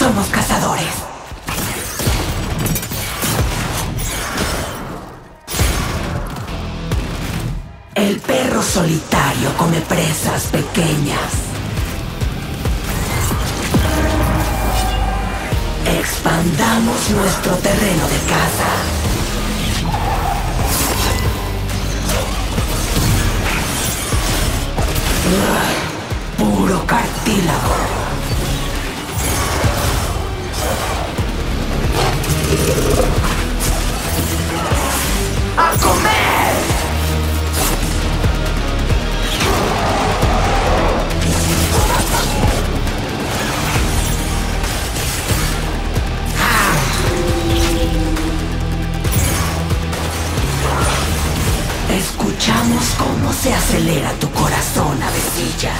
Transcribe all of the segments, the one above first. Somos cazadores. El perro solitario come presas pequeñas. Expandamos nuestro terreno de caza. Puro cartílago. ¡A comer! Escuchamos cómo se acelera tu corazón, avecilla.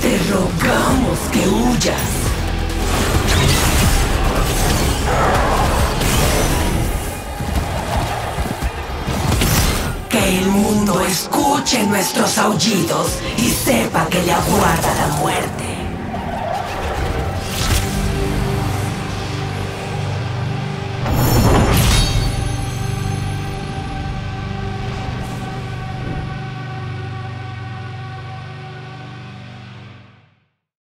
Te rogamos que huyas. Que el mundo escuche nuestros aullidos y sepa que le aguarda la muerte.